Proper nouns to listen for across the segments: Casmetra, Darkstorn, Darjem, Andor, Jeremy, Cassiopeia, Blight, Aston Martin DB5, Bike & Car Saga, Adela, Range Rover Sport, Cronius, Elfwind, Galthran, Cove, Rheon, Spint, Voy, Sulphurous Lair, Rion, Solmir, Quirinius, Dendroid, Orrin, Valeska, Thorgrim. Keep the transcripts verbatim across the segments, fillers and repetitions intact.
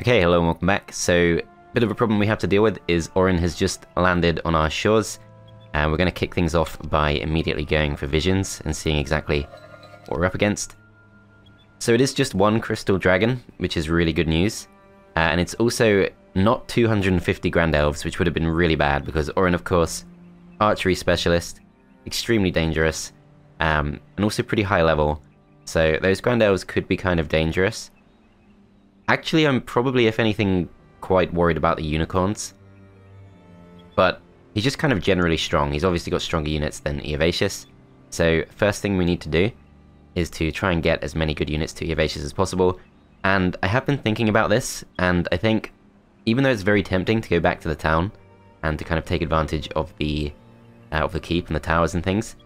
Okay, hello and welcome back. So, bit of a problem we have to deal with is Orrin has just landed on our shores, and we're going to kick things off by immediately going for visions and seeing exactly what we're up against. So it is just one crystal dragon, which is really good news, uh, and it's also not two hundred fifty grand elves, which would have been really bad because Orrin, of course, archery specialist, extremely dangerous, um, and also pretty high level, so those grand elves could be kind of dangerous. Actually, I'm probably, if anything, quite worried about the unicorns. But he's just kind of generally strong. He's obviously got stronger units than Eovacius. So first thing we need to do is to try and get as many good units to Eovacius as possible. And I have been thinking about this, and I think even though it's very tempting to go back to the town and to kind of take advantage of the, uh, of the keep and the towers and things,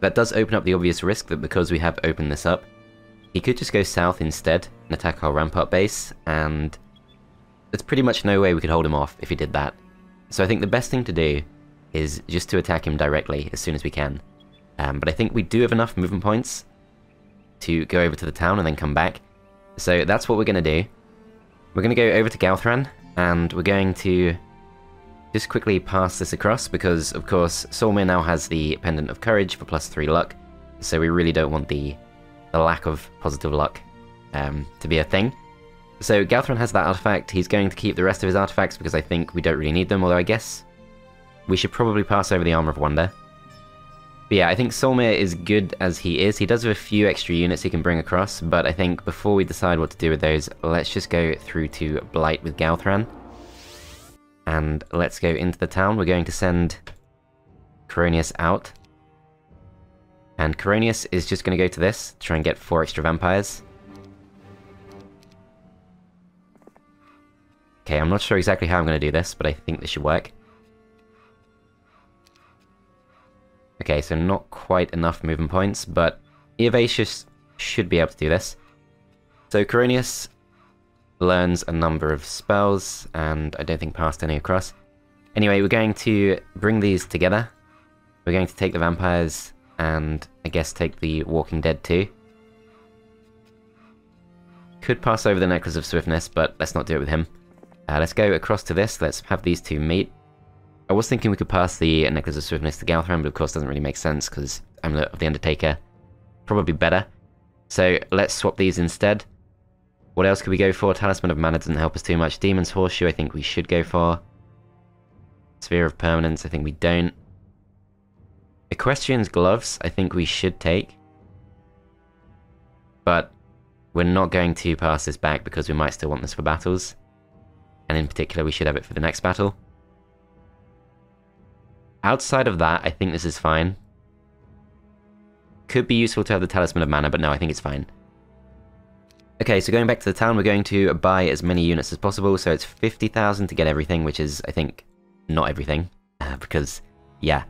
that does open up the obvious risk that because we have opened this up, he could just go south instead and attack our Rampart base, and there's pretty much no way we could hold him off if he did that. So I think the best thing to do is just to attack him directly as soon as we can. Um, but I think we do have enough movement points to go over to the town and then come back. So that's what we're going to do. We're going to go over to Galthran, and we're going to just quickly pass this across because, of course, Solmir now has the Pendant of Courage for plus three luck, so we really don't want the the lack of positive luck um, to be a thing. So Galthran has that artifact. He's going to keep the rest of his artifacts because I think we don't really need them, although I guess we should probably pass over the Armor of Wonder. But yeah, I think Solmir is good as he is. He does have a few extra units he can bring across, but I think before we decide what to do with those, let's just go through to Blight with Galthran. And let's go into the town. We're going to send Cronius out. And Quirinius is just going to go to this, try and get four extra vampires. Okay, I'm not sure exactly how I'm going to do this, but I think this should work. Okay, so not quite enough movement points, but Eovacius should be able to do this. So Quirinius learns a number of spells, and I don't think passed any across. Anyway, we're going to bring these together. We're going to take the vampires, and I guess take the Walking Dead too. Could pass over the Necklace of Swiftness, but let's not do it with him. Uh, let's go across to this, let's have these two meet. I was thinking we could pass the Necklace of Swiftness to Galthran, but of course doesn't really make sense because Amulet of the Undertaker, probably better. So let's swap these instead. What else could we go for? Talisman of Mana doesn't help us too much. Demon's Horseshoe I think we should go for. Sphere of Permanence I think we don't. Equestrian's gloves, I think we should take, but we're not going to pass this back because we might still want this for battles, and in particular we should have it for the next battle. Outside of that, I think this is fine. Could be useful to have the Talisman of Mana, but no, I think it's fine. Okay, so going back to the town, we're going to buy as many units as possible, so it's fifty thousand to get everything, which is, I think, not everything, uh, because, yeah.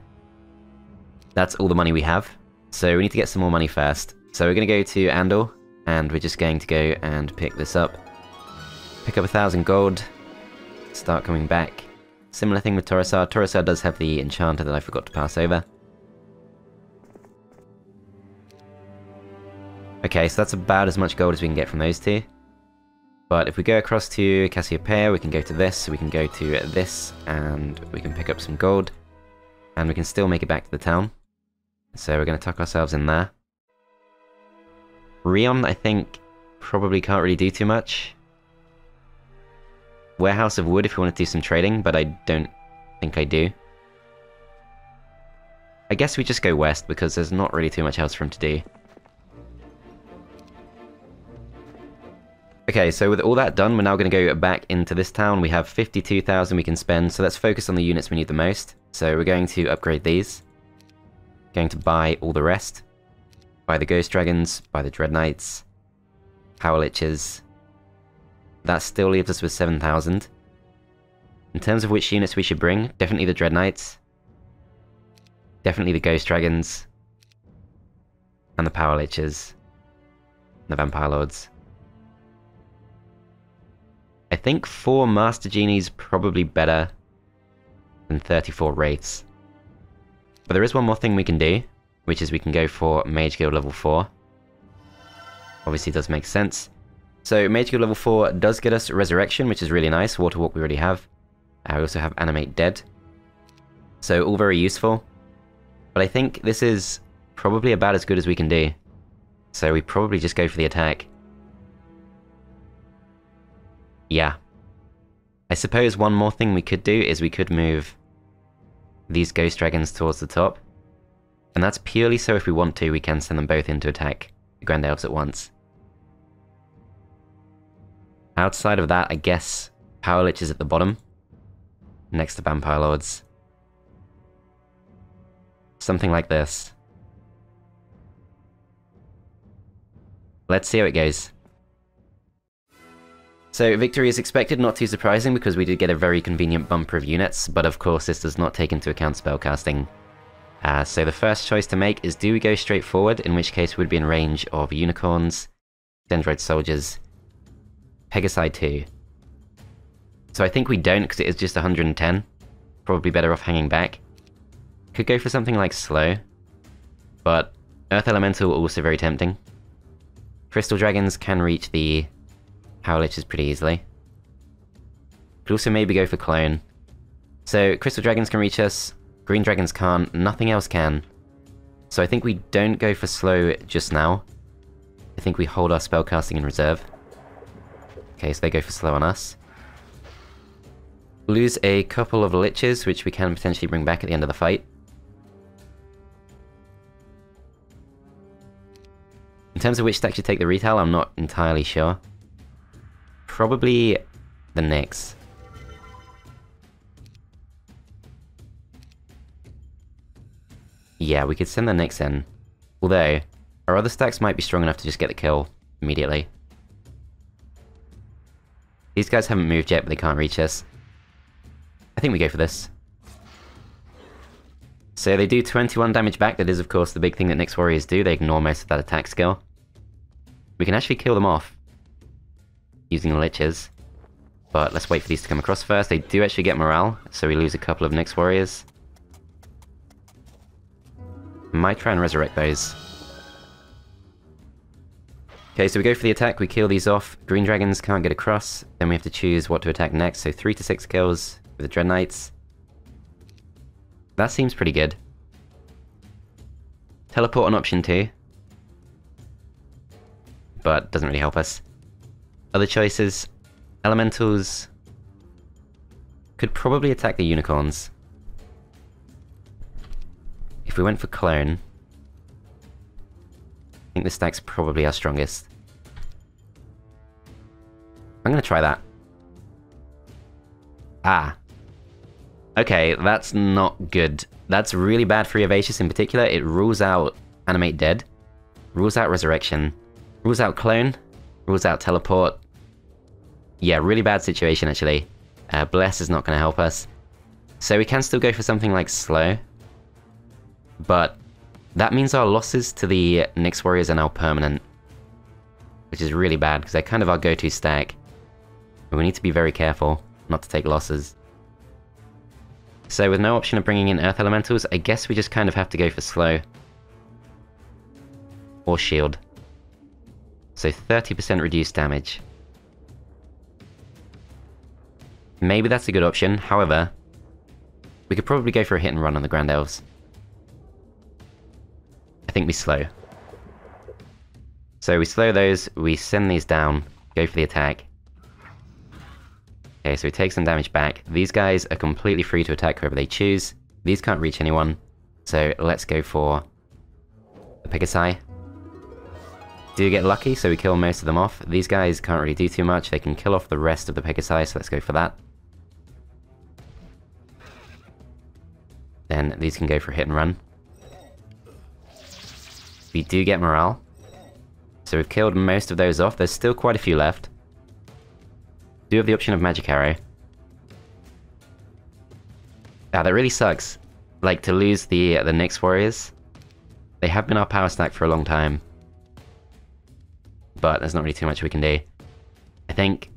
That's all the money we have, so we need to get some more money first. So we're going to go to Andor, and we're just going to go and pick this up. Pick up a thousand gold, start coming back. Similar thing with Torosar. Torosar does have the Enchanter that I forgot to pass over. Okay, so that's about as much gold as we can get from those two. But if we go across to Cassiopeia, we can go to this, we can go to this, and we can pick up some gold. And we can still make it back to the town. So we're going to tuck ourselves in there. Rion, I think, probably can't really do too much. Warehouse of Wood if we want to do some trading, but I don't think I do. I guess we just go west because there's not really too much else for him to do. Okay, so with all that done, we're now going to go back into this town. We have fifty-two thousand we can spend, so let's focus on the units we need the most. So we're going to upgrade these. Going to buy all the rest. Buy the Ghost Dragons, buy the Dread Knights, Power Liches. That still leaves us with seven thousand. In terms of which units we should bring, definitely the Dread Knights. Definitely the Ghost Dragons. And the Power Liches. And the Vampire Lords. I think four Master Genies probably better than thirty-four Wraiths. But there is one more thing we can do, which is we can go for Mage Guild level four. Obviously it does make sense. So Mage Guild level four does get us Resurrection, which is really nice. Water Walk we already have. Uh, we also have Animate Dead. So all very useful. But I think this is probably about as good as we can do. So we probably just go for the attack. Yeah. I suppose one more thing we could do is we could move these Ghost Dragons towards the top. And that's purely so if we want to, we can send them both in to attack the Grand Elves at once. Outside of that, I guess Power Lich is at the bottom, next to Vampire Lords. Something like this. Let's see how it goes. So victory is expected, not too surprising because we did get a very convenient bumper of units, but of course this does not take into account spellcasting. Uh, so the first choice to make is, do we go straight forward, in which case we'd be in range of Unicorns, Dendrite Soldiers, Pegasi two. So I think we don't because it is just one hundred and ten, probably better off hanging back. Could go for something like slow, but Earth Elemental also very tempting. Crystal Dragons can reach the Power Liches pretty easily. Could also maybe go for clone. So Crystal Dragons can reach us, Green Dragons can't, nothing else can. So I think we don't go for slow just now. I think we hold our spellcasting in reserve. Okay, so they go for slow on us. Lose a couple of liches, which we can potentially bring back at the end of the fight. In terms of which stack should take the retail, I'm not entirely sure. Probably the Nyx. Yeah, we could send the Nyx in. Although, our other stacks might be strong enough to just get the kill immediately. These guys haven't moved yet, but they can't reach us. I think we go for this. So they do twenty-one damage back. That is of course the big thing that Nyx Warriors do, they ignore most of that attack skill. We can actually kill them off using the Liches, but let's wait for these to come across first. They do actually get morale, so we lose a couple of Nyx Warriors. Might try and resurrect those. Okay, so we go for the attack, we kill these off, Green Dragons can't get across, then we have to choose what to attack next, so three to six kills with the Dread Knights. That seems pretty good. Teleport on option two, but doesn't really help us. Other choices, Elementals could probably attack the Unicorns. If we went for clone, I think this stack's probably our strongest. I'm gonna try that. Ah. Okay, that's not good. That's really bad for Eovacius in particular. It rules out Animate Dead, rules out Resurrection, rules out Clone, rules out Teleport. Yeah, really bad situation actually. Uh, Bless is not gonna help us. So we can still go for something like Slow, but that means our losses to the Nyx Warriors are now permanent, which is really bad because they're kind of our go-to stack. But we need to be very careful not to take losses. So with no option of bringing in Earth Elementals, I guess we just kind of have to go for slow. Or shield. So thirty percent reduced damage. Maybe that's a good option, however, we could probably go for a hit and run on the Grand Elves. I think we slow. So we slow those, we send these down, go for the attack. Okay, so we take some damage back. These guys are completely free to attack whoever they choose. These can't reach anyone, so let's go for the Pegasi. Do get lucky, so we kill most of them off. These guys can't really do too much, they can kill off the rest of the Pegasi, so let's go for that. Then these can go for hit and run. We do get morale, so we've killed most of those off. There's still quite a few left. Do have the option of Magic Arrow. Ah, that really sucks. Like, to lose the uh, the Nyx Warriors. They have been our power stack for a long time. But there's not really too much we can do. I think...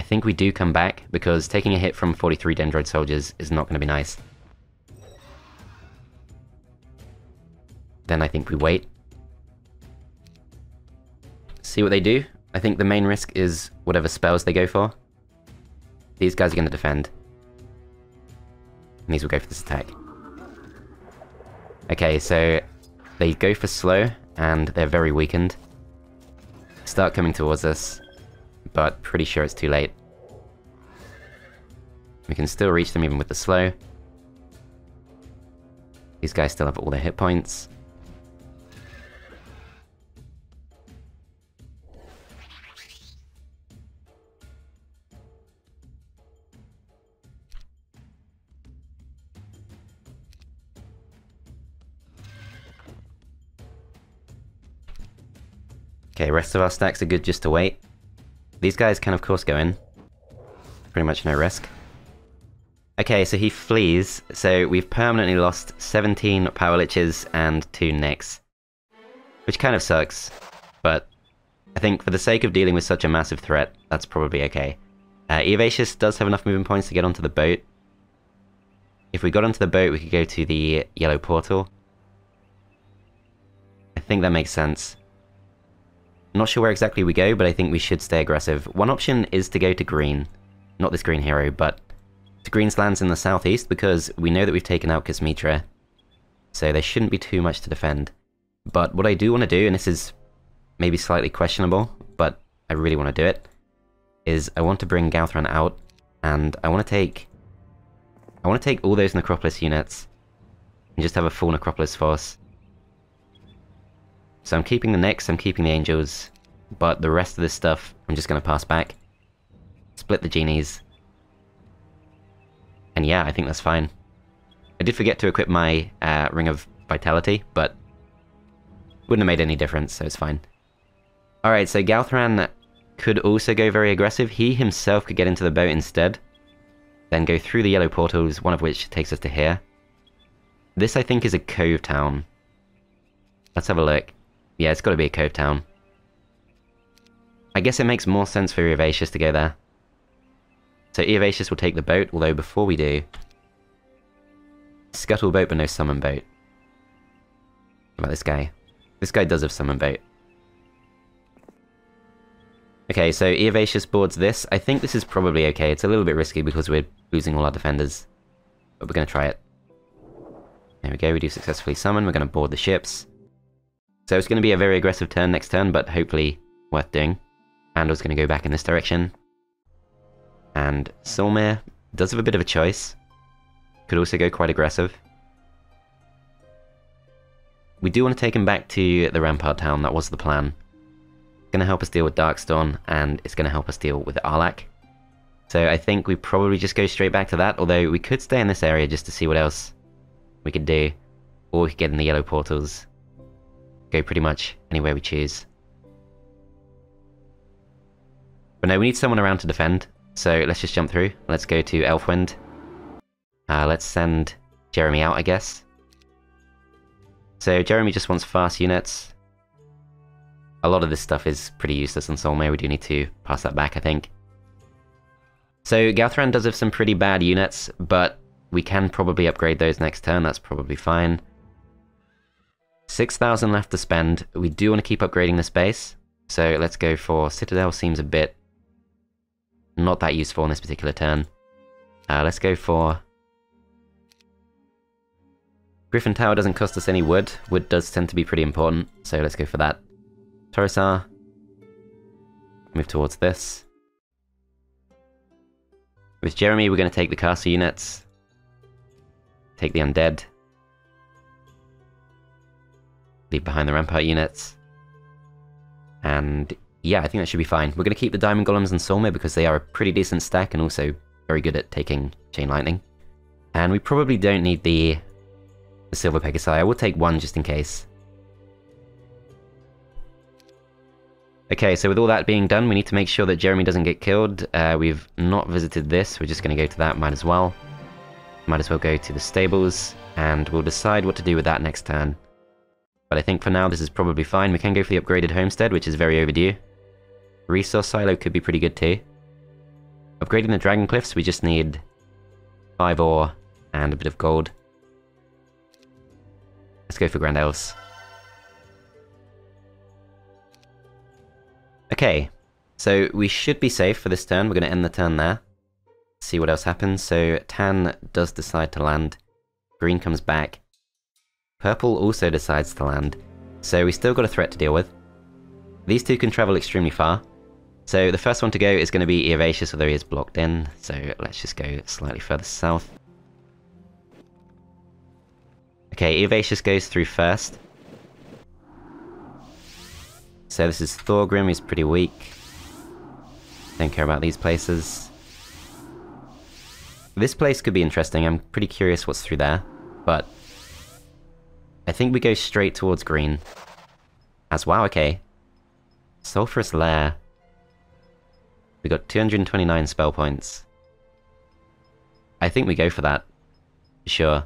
I think we do come back, because taking a hit from forty-three Dendroid Soldiers is not going to be nice. Then I think we wait. see what they do. I think the main risk is whatever spells they go for. These guys are going to defend. And these will go for this attack. Okay, so they go for slow, and they're very weakened. Start coming towards us, but pretty sure it's too late. We can still reach them even with the slow. These guys still have all their hit points. Okay, rest of our stacks are good just to wait. These guys can of course go in. Pretty much no risk. Okay, so he flees, so we've permanently lost seventeen Power Liches and two Nyx. Which kind of sucks, but I think for the sake of dealing with such a massive threat, that's probably okay. Uh, Eovacius does have enough movement points to get onto the boat. If we got onto the boat, we could go to the yellow portal. I think that makes sense. Not sure where exactly we go, but I think we should stay aggressive. One option is to go to green. Not this green hero, but to green's lands in the southeast, because we know that we've taken out Casmetra. So there shouldn't be too much to defend. But what I do want to do, and this is maybe slightly questionable, but I really want to do it, is I want to bring Galthran out, and I want to take... I want to take all those Necropolis units, and just have a full Necropolis force. So I'm keeping the Nyx, I'm keeping the Angels, but the rest of this stuff I'm just going to pass back. Split the Genies. And yeah, I think that's fine. I did forget to equip my uh, Ring of Vitality, but wouldn't have made any difference, so it's fine. Alright, so Galthran could also go very aggressive. He himself could get into the boat instead, then go through the yellow portals, one of which takes us to here. This, I think, is a cove town. Let's have a look. Yeah, it's gotta be a cove town. I guess it makes more sense for Eovacius to go there. So Eovacius will take the boat, although before we do... Scuttle boat, but no summon boat. What about this guy? This guy does have summon boat. Okay, so Eovacius boards this. I think this is probably okay. It's a little bit risky because we're losing all our defenders. But we're gonna try it. There we go, we do successfully summon. We're gonna board the ships. So it's going to be a very aggressive turn next turn, but hopefully worth doing. Andor's going to go back in this direction. And Solmir does have a bit of a choice. Could also go quite aggressive. We do want to take him back to the Rampart Town, that was the plan. It's going to help us deal with Darkstorn, and it's going to help us deal with Arlac. So I think we probably just go straight back to that, although we could stay in this area just to see what else we could do. Or we could get in the yellow portals. Go pretty much anywhere we choose. But no, we need someone around to defend, so let's just jump through. Let's go to Elfwind. Uh, let's send Jeremy out, I guess. So Jeremy just wants fast units. A lot of this stuff is pretty useless on Solmir, we do need to pass that back, I think. So Galthran does have some pretty bad units, but we can probably upgrade those next turn, that's probably fine. six thousand left to spend. We do want to keep upgrading this base, so let's go for Citadel. Seems a bit not that useful on this particular turn. Uh, let's go for... Griffin Tower doesn't cost us any wood. Wood does tend to be pretty important, so let's go for that. Torosar. Move towards this. With Jeremy, we're going to take the castle units. Take the undead. Leave behind the Rampart units. And yeah, I think that should be fine. We're going to keep the Diamond Golems and Solmir because they are a pretty decent stack and also very good at taking Chain Lightning. And we probably don't need the, the Silver Pegasi. I will take one just in case. Okay, so with all that being done, we need to make sure that Jeremy doesn't get killed. Uh, we've not visited this, we're just going to go to that, might as well. Might as well go to the stables, and we'll decide what to do with that next turn. But I think for now this is probably fine. We can go for the upgraded homestead, which is very overdue. Resource silo could be pretty good too. Upgrading the Dragon Cliffs, we just need five ore and a bit of gold. Let's go for Grand Elves. Okay, so we should be safe for this turn. We're going to end the turn there. See what else happens. So Tan does decide to land. Green comes back. Purple also decides to land. So we still got a threat to deal with. These two can travel extremely far. So the first one to go is going to be Eovacius, although he is blocked in. So let's just go slightly further south. Okay, Eovacius goes through first. So this is Thorgrim, he's pretty weak. Don't care about these places. This place could be interesting. I'm pretty curious what's through there, but I think we go straight towards green. As wow, okay. Sulphurous Lair. We got two hundred twenty-nine spell points. I think we go for that. Sure.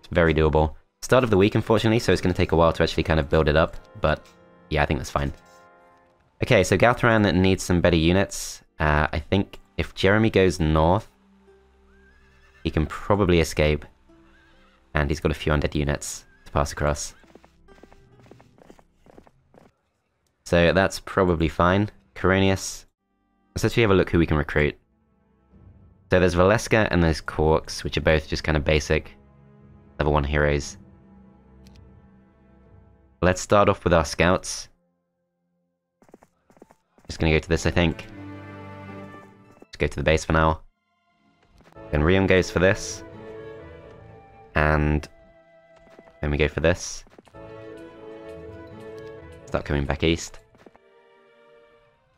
It's very doable. Start of the week, unfortunately, so it's going to take a while to actually kind of build it up, but yeah, I think that's fine. Okay, so Galthran needs some better units. Uh, I think if Jeremy goes north, he can probably escape. And he's got a few undead units to pass across. So that's probably fine. Quirinius. Let's actually have a look who we can recruit. So there's Valeska and there's Corks, which are both just kind of basic level one heroes. Let's start off with our scouts. Just gonna go to this, I think. Let's go to the base for now. Then Rion goes for this. And then we go for this. Start coming back east.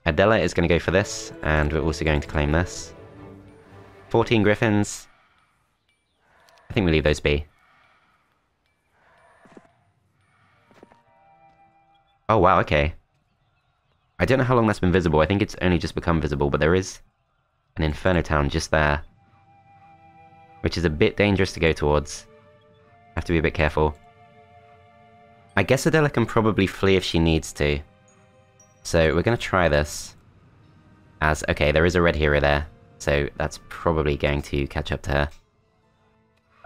Adela is going to go for this, and we're also going to claim this. fourteen griffins. I think we leave those be. Oh wow, okay. I don't know how long that's been visible. I think it's only just become visible, but there is an Inferno Town just there, which is a bit dangerous to go towards. Have to be a bit careful. I guess Adela can probably flee if she needs to. So we're gonna try this. As, okay, there is a red hero there. So that's probably going to catch up to her.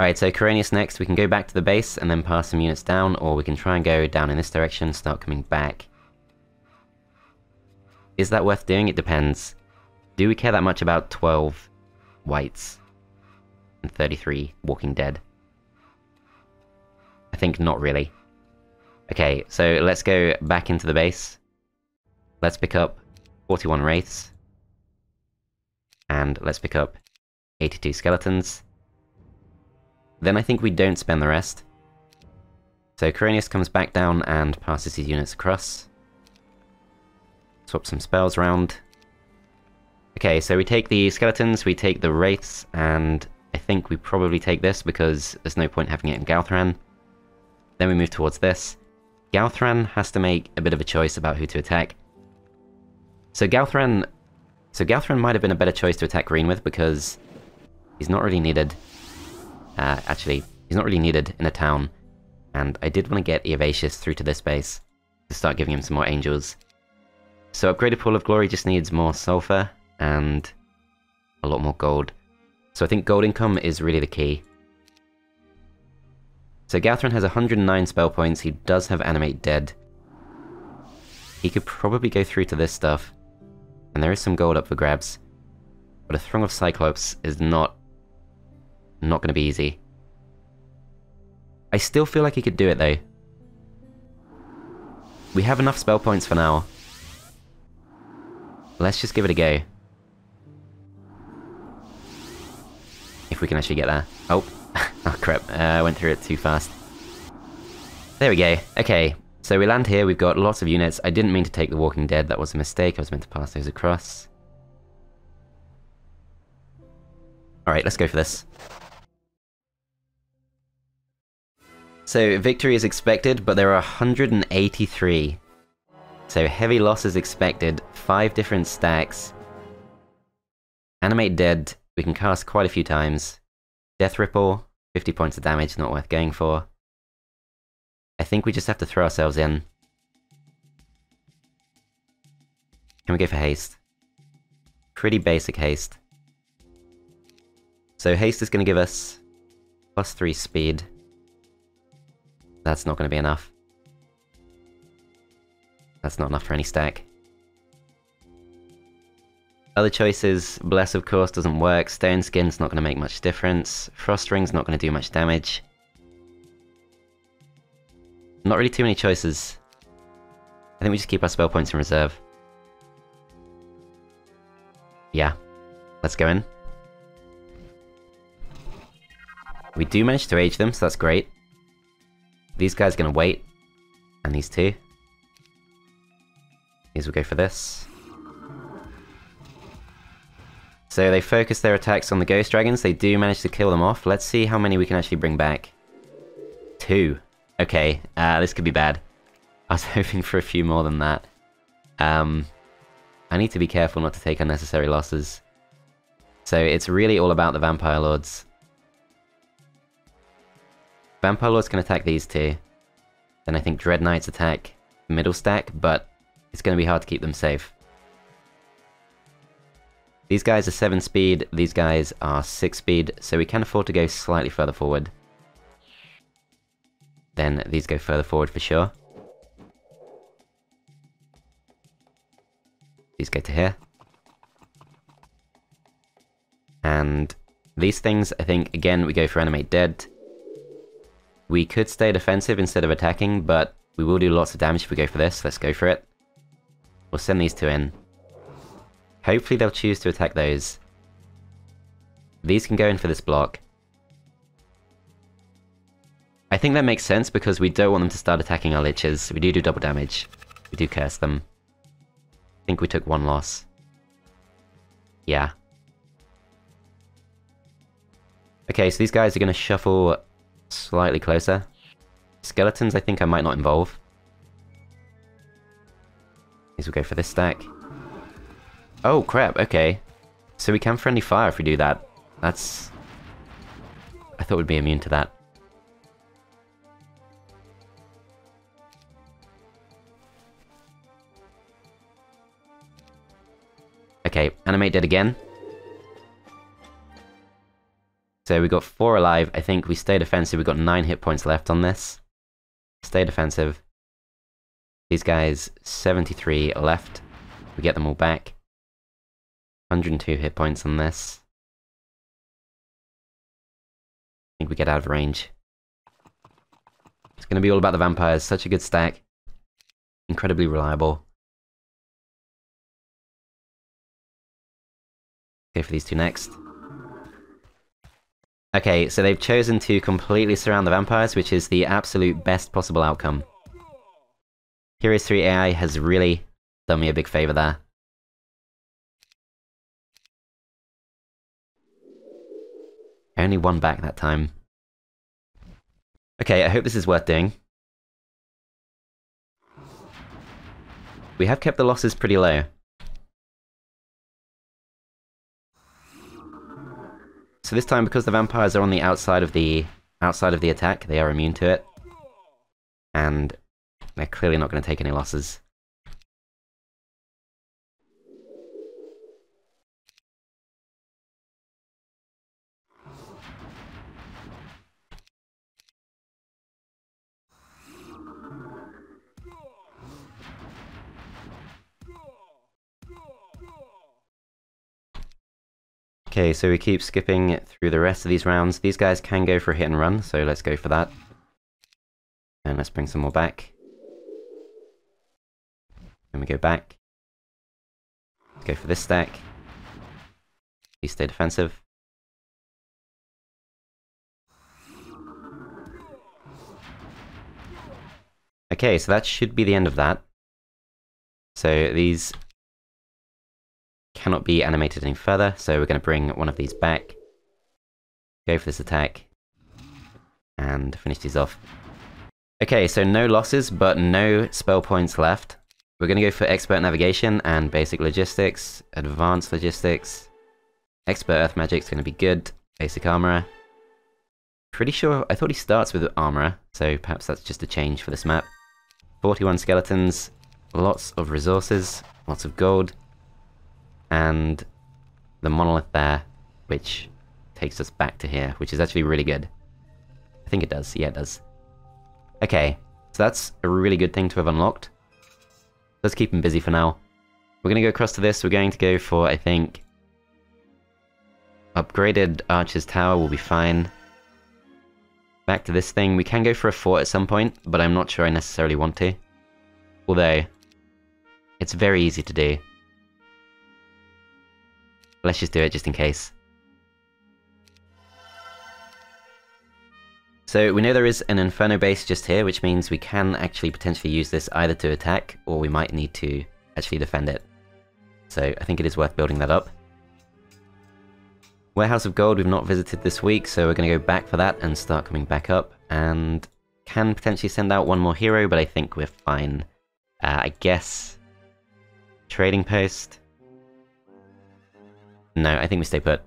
Alright, so Coronius next. We can go back to the base and then pass some units down, or we can try and go down in this direction, start coming back. Is that worth doing? It depends. Do we care that much about twelve whites? And thirty-three Walking Dead. I think not really. Okay, so let's go back into the base. Let's pick up forty-one Wraiths. And let's pick up eighty-two Skeletons. Then I think we don't spend the rest. So Cronius comes back down and passes his units across. Swap some spells around. Okay, so we take the Skeletons, we take the Wraiths, and I think we probably take this because there's no point having it in Galthran. Then we move towards this. Galthran has to make a bit of a choice about who to attack. So Galthran... So Galthran might have been a better choice to attack green with because he's not really needed... Uh, actually, he's not really needed in a town. And I did want to get Eovacius through to this base to start giving him some more angels. So Upgraded Pool of Glory just needs more sulfur and a lot more gold. So I think gold income is really the key. So Galthran has one hundred nine spell points, he does have Animate Dead. He could probably go through to this stuff, and there is some gold up for grabs. But a Throng of Cyclops is not... not gonna be easy. I still feel like he could do it though. We have enough spell points for now. Let's just give it a go. If we can actually get there. Oh, oh crap, uh, I went through it too fast. There we go. Okay, so we land here, we've got lots of units. I didn't mean to take the Walking Dead, that was a mistake, I was meant to pass those across. Alright, let's go for this. So, victory is expected, but there are one hundred eighty-three. So, heavy loss is expected, five different stacks. Animate Dead. We can cast quite a few times. Death Ripple, fifty points of damage, not worth going for. I think we just have to throw ourselves in. Can we go for haste? Pretty basic haste. So haste is going to give us plus three speed. That's not going to be enough. That's not enough for any stack. Other choices, Bless of course doesn't work, Stone Skin's not going to make much difference, Frost Ring's not going to do much damage. Not really too many choices. I think we just keep our spell points in reserve. Yeah, let's go in. We do manage to age them, so that's great. These guys are going to wait, and these two. These will go for this. So they focus their attacks on the ghost dragons, they do manage to kill them off. Let's see how many we can actually bring back. Two. Okay, uh, this could be bad. I was hoping for a few more than that. Um, I need to be careful not to take unnecessary losses. So it's really all about the Vampire Lords. Vampire Lords can attack these two. Then I think Dread Knights attack the middle stack, but it's going to be hard to keep them safe. These guys are seven speed, these guys are six speed, so we can afford to go slightly further forward. Then these go further forward for sure. These go to here. And these things, I think, again, we go for Animate Dead. We could stay defensive instead of attacking, but we will do lots of damage if we go for this. Let's go for it. We'll send these two in. Hopefully they'll choose to attack those. These can go in for this block. I think that makes sense because we don't want them to start attacking our liches. We do do double damage. We do curse them. I think we took one loss. Yeah. Okay, so these guys are going to shuffle slightly closer. Skeletons I think I might not involve. These will go for this stack. Oh crap, okay. So we can friendly fire if we do that. That's... I thought we'd be immune to that. Okay, Animate Dead again. So we got four alive, I think we stay defensive, we got nine hit points left on this. Stay defensive. These guys, seventy-three left. We get them all back. one hundred two hit points on this. I think we get out of range. It's going to be all about the vampires, such a good stack. Incredibly reliable. Go for these two next. Okay, so they've chosen to completely surround the vampires, which is the absolute best possible outcome. Heroes three A I has really done me a big favour there. Only one back that time. Okay, I hope this is worth doing. We have kept the losses pretty low. So this time, because the vampires are on the outside of the outside of the attack, they are immune to it. And they're clearly not going to take any losses. Okay, so we keep skipping through the rest of these rounds. These guys can go for a hit and run, so let's go for that. And let's bring some more back. Then we go back. Let's go for this stack. Please stay defensive. Okay, so that should be the end of that. So these cannot be animated any further, so we're going to bring one of these back. Go for this attack. And finish these off. Okay, so no losses, but no spell points left. We're going to go for Expert Navigation and Basic Logistics, Advanced Logistics. Expert Earth Magic's going to be good. Basic Armorer. Pretty sure, I thought he starts with Armorer, so perhaps that's just a change for this map. forty-one skeletons, lots of resources, lots of gold. And the monolith there, which takes us back to here, which is actually really good. I think it does, yeah it does. Okay, so that's a really good thing to have unlocked. Let's keep him busy for now. We're going to go across to this. We're going to go for, I think... upgraded Archer's Tower will be fine. Back to this thing. We can go for a fort at some point, but I'm not sure I necessarily want to. Although, it's very easy to do. Let's just do it just in case. So we know there is an Inferno base just here, which means we can actually potentially use this either to attack, or we might need to actually defend it. So I think it is worth building that up. Warehouse of Gold we've not visited this week, so we're going to go back for that and start coming back up. And can potentially send out one more hero, but I think we're fine. Uh, I guess... Trading Post? No, I think we stay put.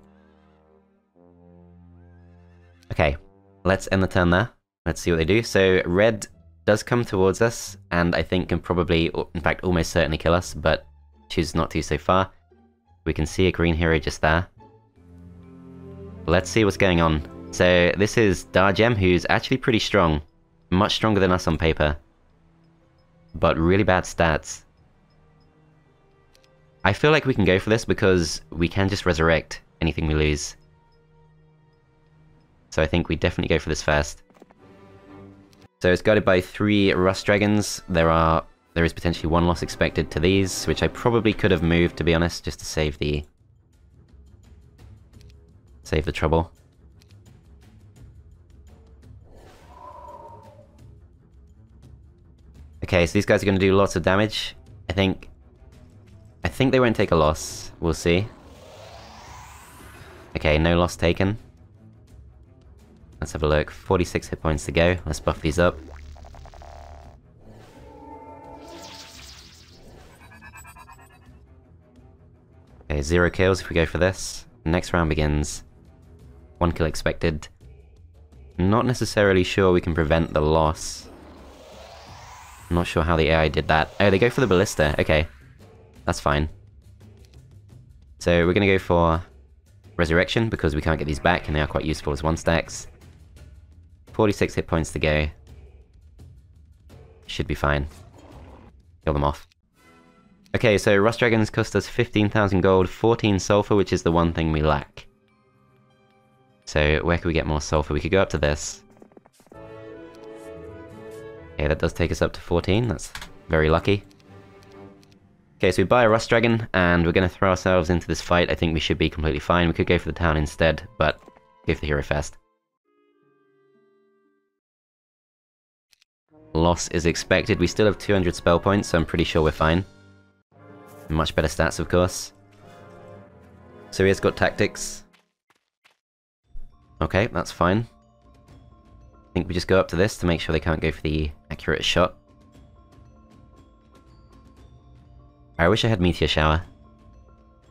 Okay, let's end the turn there. Let's see what they do. So red does come towards us, and I think can probably, in fact almost certainly kill us, but chooses not to so far. We can see a green hero just there. Let's see what's going on. So this is Darjem, who's actually pretty strong. Much stronger than us on paper. But really bad stats. I feel like we can go for this because we can just resurrect anything we lose. So I think we definitely go for this first. So it's guarded by three Rust Dragons. There are there is potentially one loss expected to these, which I probably could have moved, to be honest, just to save the... Save the trouble. Okay, so these guys are going to do lots of damage. I think... I think they won't take a loss. We'll see. Okay, no loss taken. Let's have a look. forty-six hit points to go. Let's buff these up. Okay, zero kills if we go for this. Next round begins. One kill expected. Not necessarily sure we can prevent the loss. Not sure how the A I did that. Oh, they go for the ballista. Okay. That's fine. So we're going to go for resurrection because we can't get these back and they are quite useful as one stacks. forty-six hit points to go. Should be fine. Kill them off. Okay, so Rust Dragons cost us fifteen thousand gold, fourteen sulfur, which is the one thing we lack. So where could we get more sulfur? We could go up to this. Okay, that does take us up to fourteen, that's very lucky. Okay, so we buy a Rust Dragon, and we're going to throw ourselves into this fight. I think we should be completely fine. We could go for the town instead, but go for the hero first. Loss is expected. We still have two hundred spell points, so I'm pretty sure we're fine. Much better stats, of course. So he has got tactics. Okay, that's fine. I think we just go up to this to make sure they can't go for the accurate shot. I wish I had Meteor Shower.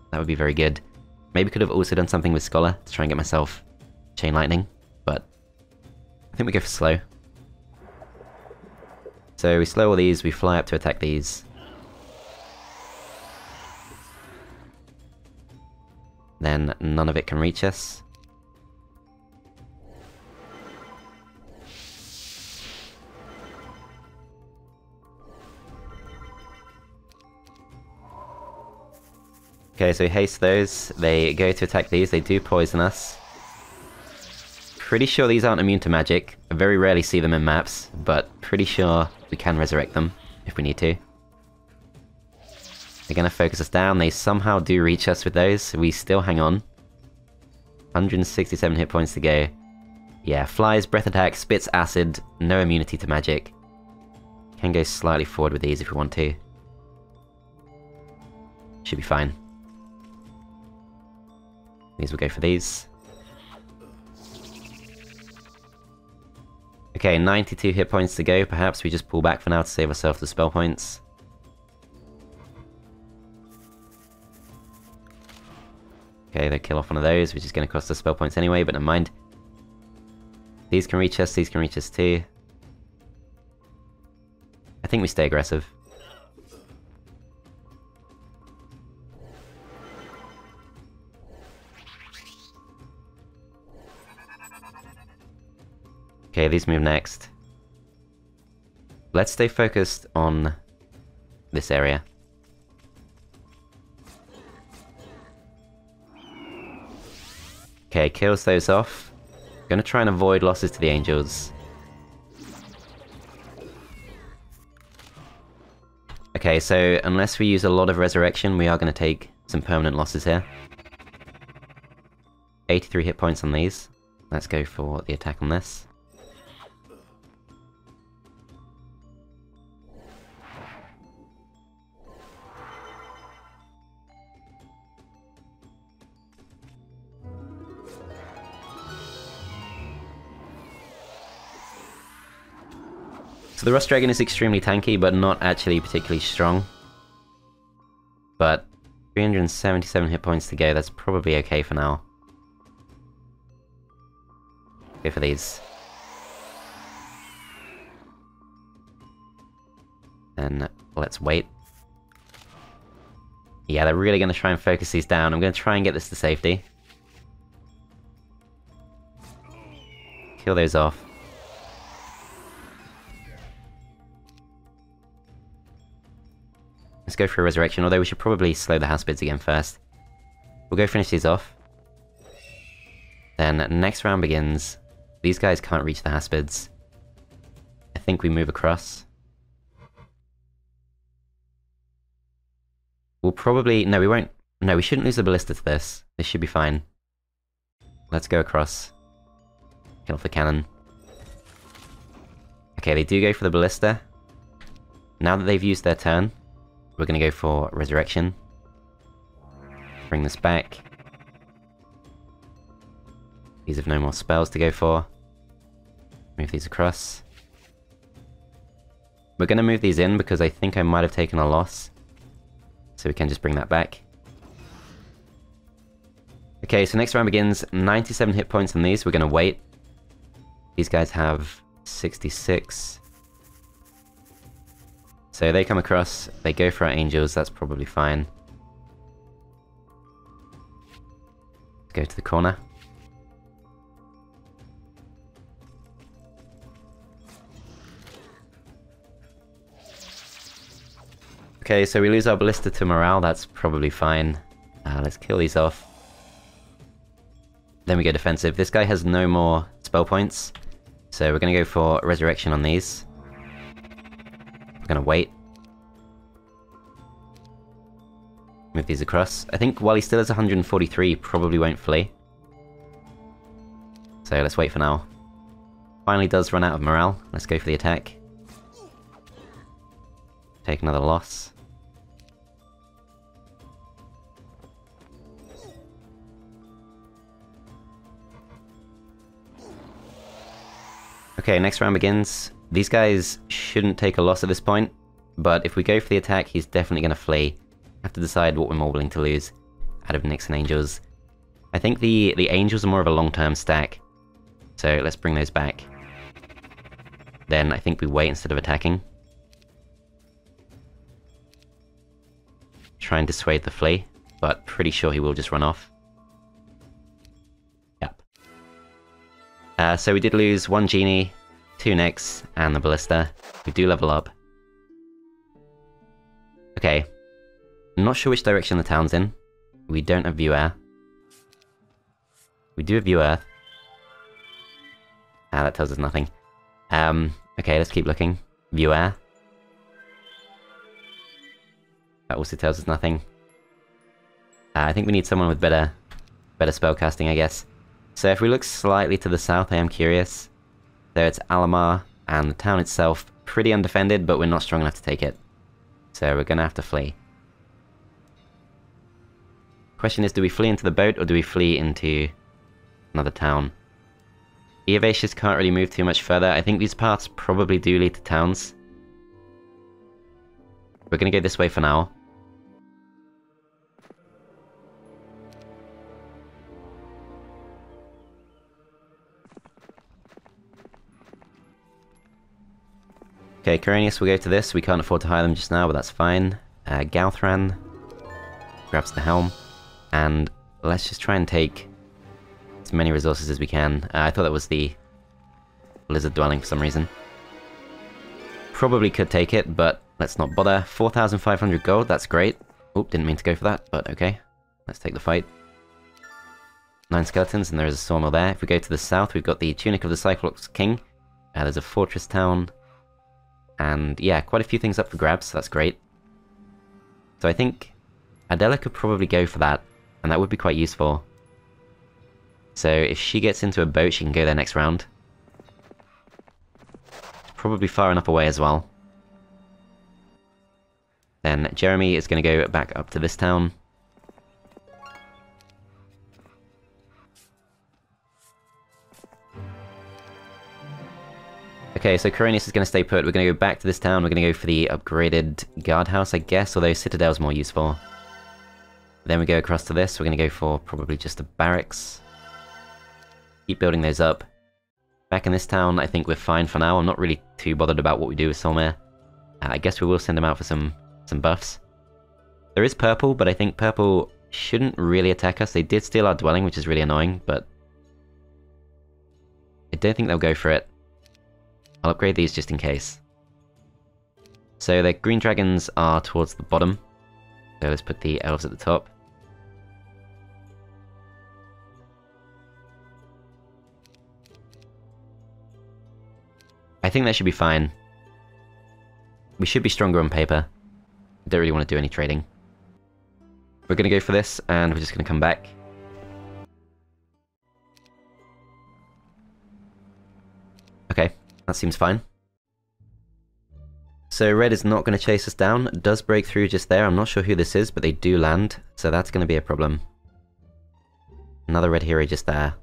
That would be very good. Maybe could have also done something with Scholar to try and get myself Chain Lightning, but I think we go for slow. So we slow all these, we fly up to attack these. Then none of it can reach us. Okay, so we haste those, they go to attack these, they do poison us. Pretty sure these aren't immune to magic, I very rarely see them in maps, but pretty sure we can resurrect them if we need to. They're gonna focus us down, they somehow do reach us with those, so we still hang on. one hundred sixty-seven hit points to go. Yeah, flies, breath attack, spits acid, no immunity to magic. Can go slightly forward with these if we want to. Should be fine. These will go for these. Okay, ninety-two hit points to go. Perhaps we just pull back for now to save ourselves the spell points. Okay, they kill off one of those, which is going to cost us spell points anyway, but never mind. These can reach us, these can reach us too. I think we stay aggressive. Okay, these move next. Let's stay focused on this area. Okay, kills those off. Gonna try and avoid losses to the angels. Okay, so unless we use a lot of resurrection, we are gonna take some permanent losses here. eighty-three hit points on these. Let's go for the attack on this. So the Rust Dragon is extremely tanky, but not actually particularly strong. But three hundred seventy-seven hit points to go, that's probably okay for now. Go for these. Then let's wait. Yeah, they're really going to try and focus these down. I'm going to try and get this to safety. Kill those off. Let's go for a resurrection, although we should probably slow the house bids again first. We'll go finish these off. Then next round begins. These guys can't reach the house bids. I think we move across. We'll probably... no, we won't... no, we shouldn't lose the ballista to this. This should be fine. Let's go across. Kill off the cannon. Okay, they do go for the ballista. Now that they've used their turn, we're gonna go for resurrection. Bring this back. These have no more spells to go for. Move these across. We're gonna move these in because I think I might have taken a loss. So we can just bring that back. Okay, so next round begins. ninety-seven hit points on these, we're gonna wait. These guys have sixty-six. So they come across, they go for our angels, that's probably fine. Let's go to the corner. Okay, so we lose our ballista to morale, that's probably fine. Uh, let's kill these off. Then we go defensive. This guy has no more spell points, so we're gonna go for resurrection on these. We're gonna wait. Move these across. I think while he still has one hundred forty-three, probably won't flee. So let's wait for now. Finally does run out of morale. Let's go for the attack. Take another loss. Okay, next round begins. These guys shouldn't take a loss at this point, but if we go for the attack, he's definitely going to flee. Have to decide what we're more willing to lose out of Nyx and Angels. I think the, the Angels are more of a long-term stack, so let's bring those back. Then I think we wait instead of attacking. Try and dissuade the flee, but pretty sure he will just run off. Yep. Uh, so we did lose one Genie, two Nyx, and the ballista. We do level up. Okay. I'm not sure which direction the town's in. We don't have view air. We do have view earth. Ah, that tells us nothing. Um, okay, let's keep looking. View air. That also tells us nothing. Uh, I think we need someone with better, better spellcasting, I guess. So if we look slightly to the south, I am curious. So it's Alamar, and the town itself, pretty undefended, but we're not strong enough to take it. So we're gonna have to flee. Question is, do we flee into the boat, or do we flee into another town? Eovacius can't really move too much further. I think these paths probably do lead to towns. We're gonna go this way for now. Okay, Quirinius will go to this. We can't afford to hire them just now, but that's fine. Uh, Galthran grabs the helm, and let's just try and take as many resources as we can. Uh, I thought that was the lizard dwelling for some reason. Probably could take it, but Let's not bother. four thousand five hundred gold, that's great. Oop, didn't mean to go for that, but okay. Let's take the fight. Nine skeletons, and there is a sawmill there. If we go to the south, we've got the Tunic of the Cyclops King. Uh, there's a fortress town. And yeah, quite a few things up for grabs, so that's great. So I think Adela could probably go for that, and that would be quite useful. So if she gets into a boat, she can go there next round. Probably far enough away as well. Then Jeremy is going to go back up to this town. Okay, so Quirinius is going to stay put. We're going to go back to this town. We're going to go for the upgraded guardhouse, I guess, although Citadel's more useful. Then we go across to this. We're going to go for probably just the barracks. Keep building those up. Back in this town, I think we're fine for now. I'm not really too bothered about what we do with Solmir. Uh, I guess we will send him out for some, some buffs. There is purple, but I think purple shouldn't really attack us. They did steal our dwelling, which is really annoying, but I don't think they'll go for it. I'll upgrade these just in case. So the green dragons are towards the bottom. So let's put the elves at the top. I think that should be fine. We should be stronger on paper. I don't really want to do any trading. We're going to go for this, and we're just going to come back. Okay, that seems fine. So red is not going to chase us down. It does break through just there. I'm not sure who this is, but they do land, so that's going to be a problem. Another red hero just there.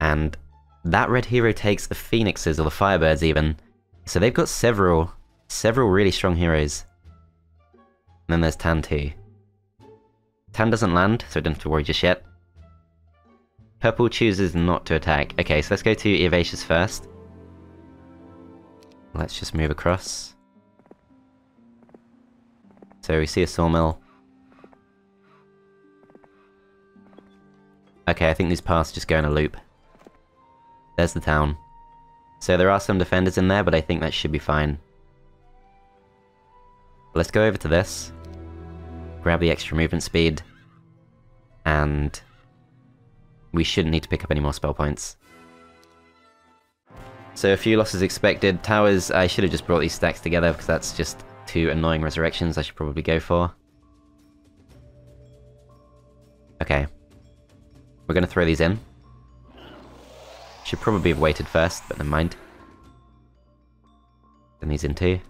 And that red hero takes the phoenixes, or the firebirds even. So they've got several, several really strong heroes. And then there's Tan too. Tan doesn't land, so I don't have to worry just yet. Purple chooses not to attack. Okay, so let's go to Eovacius first. Let's just move across. So we see a sawmill. Okay, I think these paths just go in a loop. There's the town. So there are some defenders in there, but I think that should be fine. Let's go over to this. Grab the extra movement speed. And we shouldn't need to pick up any more spell points. So a few losses expected. Towers, I should have just brought these stacks together because that's just two annoying resurrections I should probably go for. Okay. We're going to throw these in. Should probably have waited first, but never mind. Then these in too.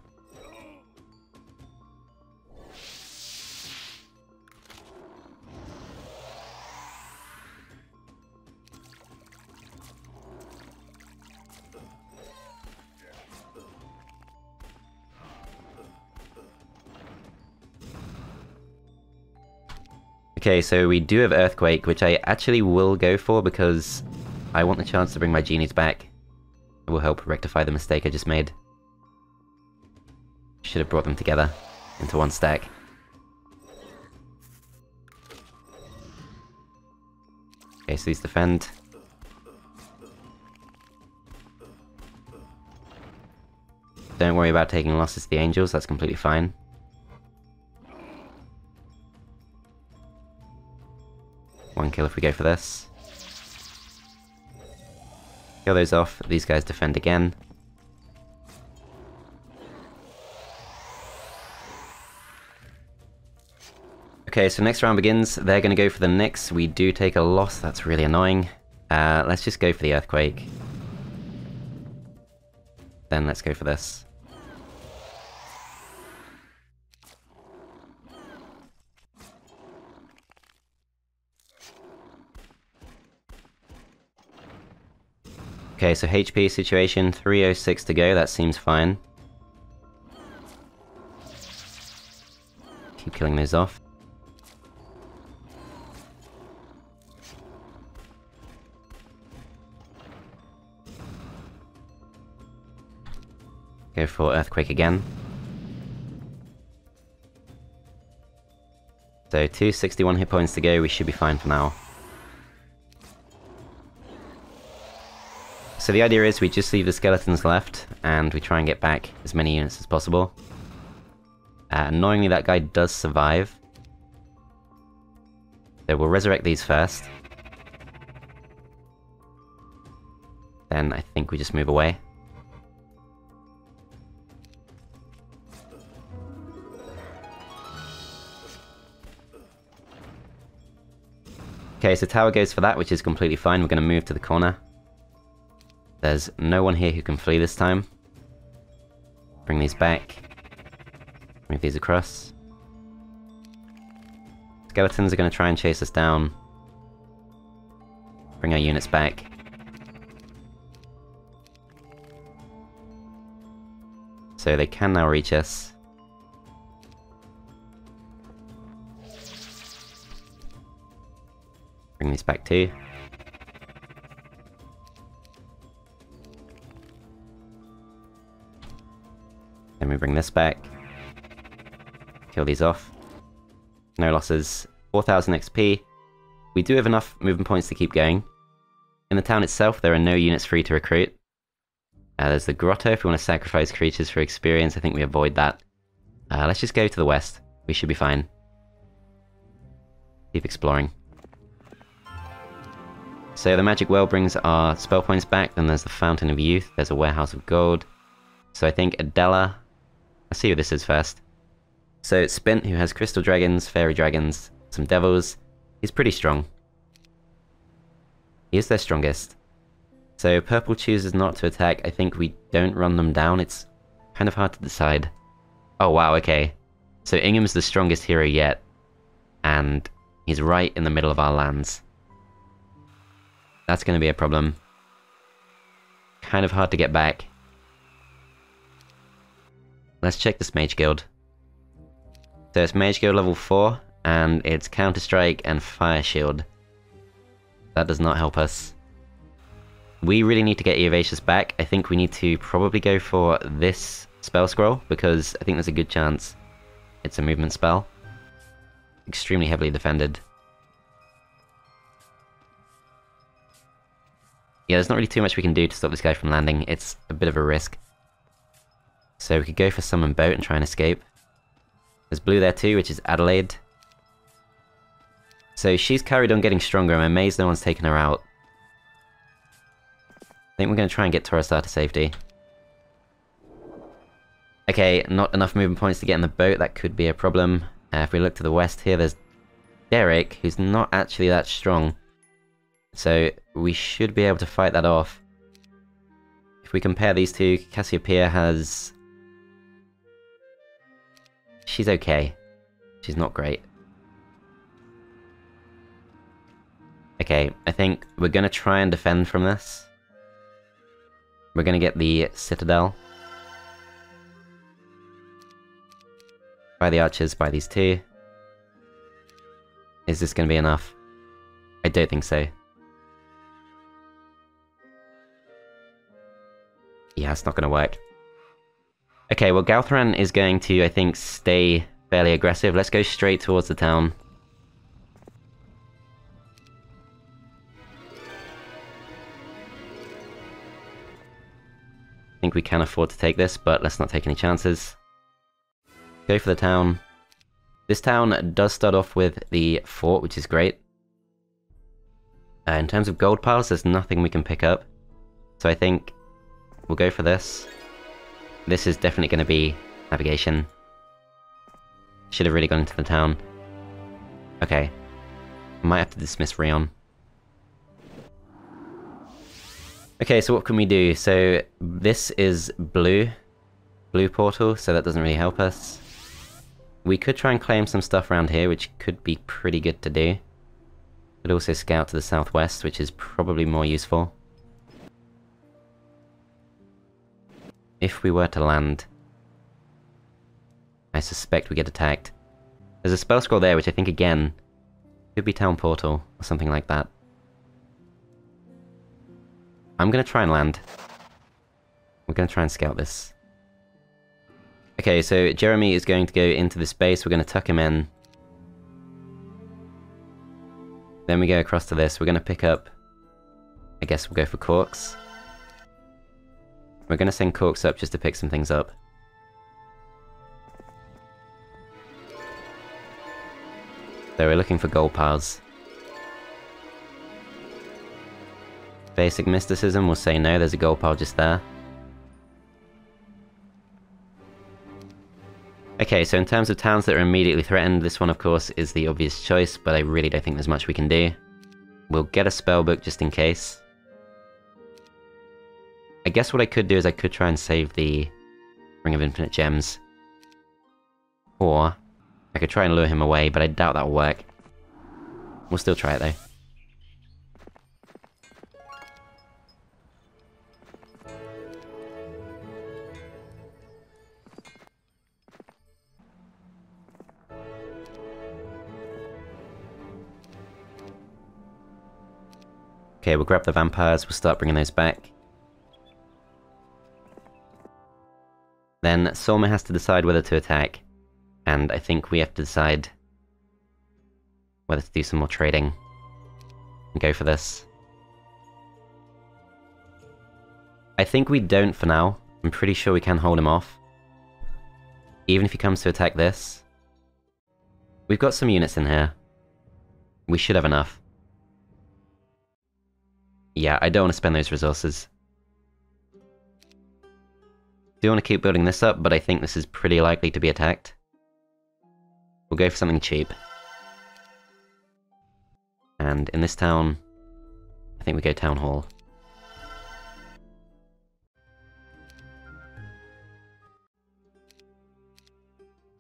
Okay, so we do have Earthquake, which I actually will go for because I want the chance to bring my genies back. It will help rectify the mistake I just made. Should have brought them together into one stack. Okay, so these defend. Don't worry about taking losses to the angels, that's completely fine. One kill if we go for this. Kill those off, these guys defend again. Okay, so next round begins, they're going to go for the Nyx. We do take a loss, that's really annoying. Uh, let's just go for the Earthquake. Then let's go for this. Okay, so H P situation, three oh six to go, that seems fine. Keep killing those off. Go for Earthquake again. So two sixty-one hit points to go, we should be fine for now. So the idea is we just leave the skeletons left, and we try and get back as many units as possible. Uh, annoyingly, that guy does survive. So we'll resurrect these first. Then I think we just move away. Okay, so tower goes for that, which is completely fine. We're going to move to the corner. There's no one here who can flee this time. Bring these back. Move these across. Skeletons are going to try and chase us down. Bring our units back. So they can now reach us. Bring these back too. Then we bring this back. Kill these off. No losses. four thousand X P. We do have enough movement points to keep going. In the town itself, there are no units free to recruit. Uh, there's the grotto if we want to sacrifice creatures for experience. I think we avoid that. Uh, let's just go to the west. We should be fine. Keep exploring. So the magic well brings our spell points back, then there's the Fountain of Youth, there's a Warehouse of Gold. So I think Adela... Let's see who this is first. So it's Spint, who has Crystal Dragons, Fairy Dragons, some Devils. He's pretty strong. He is their strongest. So purple chooses not to attack. I think we don't run them down, it's kind of hard to decide. Oh wow, okay. So Ingham's the strongest hero yet, and he's right in the middle of our lands. That's going to be a problem. Kind of hard to get back. Let's check this Mage Guild. So it's Mage Guild level four, and it's Counter-Strike and Fire Shield. That does not help us. We really need to get Eovacius back. I think we need to probably go for this spell scroll, because I think there's a good chance it's a movement spell. Extremely heavily defended. Yeah, there's not really too much we can do to stop this guy from landing. It's a bit of a risk. So we could go for Summon Boat and try and escape. There's blue there too, which is Adelaide. So she's carried on getting stronger. I'm amazed no one's taken her out. I think we're going to try and get Torosar to safety. Okay, not enough movement points to get in the boat. That could be a problem. Uh, if we look to the west here, there's Derek, who's not actually that strong. So we should be able to fight that off. If we compare these two, Cassiopeia has... She's okay. She's not great. Okay, I think we're going to try and defend from this. We're going to get the Citadel. By the archers, by these two. Is this going to be enough? I don't think so. Yeah, it's not going to work. Okay, well Galthran is going to, I think, stay fairly aggressive. Let's go straight towards the town. I think we can afford to take this, but let's not take any chances. Go for the town. This town does start off with the fort, which is great. Uh, in terms of gold piles, there's nothing we can pick up. So I think... we'll go for this. This is definitely going to be navigation. Should have really gone into the town. Okay. Might have to dismiss Rheon. Okay, so what can we do? So this is blue. Blue portal, so that doesn't really help us. We could try and claim some stuff around here, which could be pretty good to do. Could also scout to the southwest, which is probably more useful. If we were to land, I suspect we get attacked. There's a spell scroll there, which I think, again, could be Town Portal, or something like that. I'm gonna try and land. We're gonna try and scout this. Okay, so Jeremy is going to go into this base, we're gonna tuck him in. Then we go across to this, we're gonna pick up... I guess we'll go for Corks. We're gonna send Corks up just to pick some things up. So we're looking for gold piles. Basic mysticism, we'll say no, there's a gold pile just there. Okay, so in terms of towns that are immediately threatened, this one of course is the obvious choice, but I really don't think there's much we can do. We'll get a spellbook just in case. I guess what I could do is I could try and save the Ring of Infinite Gems. Or I could try and lure him away, but I doubt that'll work. We'll still try it though. Okay, we'll grab the vampires, we'll start bringing those back. Then Solmir has to decide whether to attack, and I think we have to decide whether to do some more trading and go for this. I think we don't for now. I'm pretty sure we can hold him off. Even if he comes to attack this. We've got some units in here. We should have enough. Yeah, I don't want to spend those resources. Do want to keep building this up, but I think this is pretty likely to be attacked. We'll go for something cheap. And in this town, I think we go Town Hall.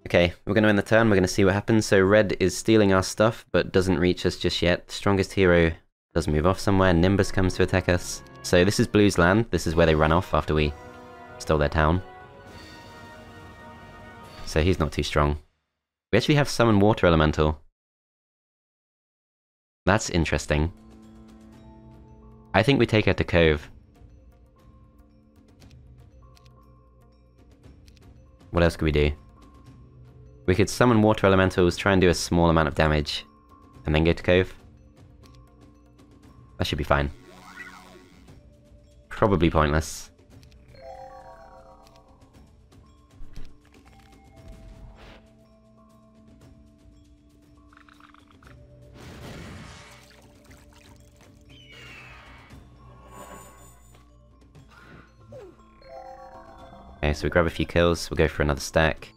Okay, we're going to end the turn, we're going to see what happens. So Red is stealing our stuff, but doesn't reach us just yet. Strongest hero does move off somewhere, Nimbus comes to attack us. So this is Blue's land, this is where they run off after we stole their town. So he's not too strong. We actually have Summon Water Elemental. That's interesting. I think we take out the cove. What else could we do? We could Summon Water Elementals, try and do a small amount of damage, and then go to cove. That should be fine. Probably pointless. Okay, so we grab a few kills, we'll go for another stack.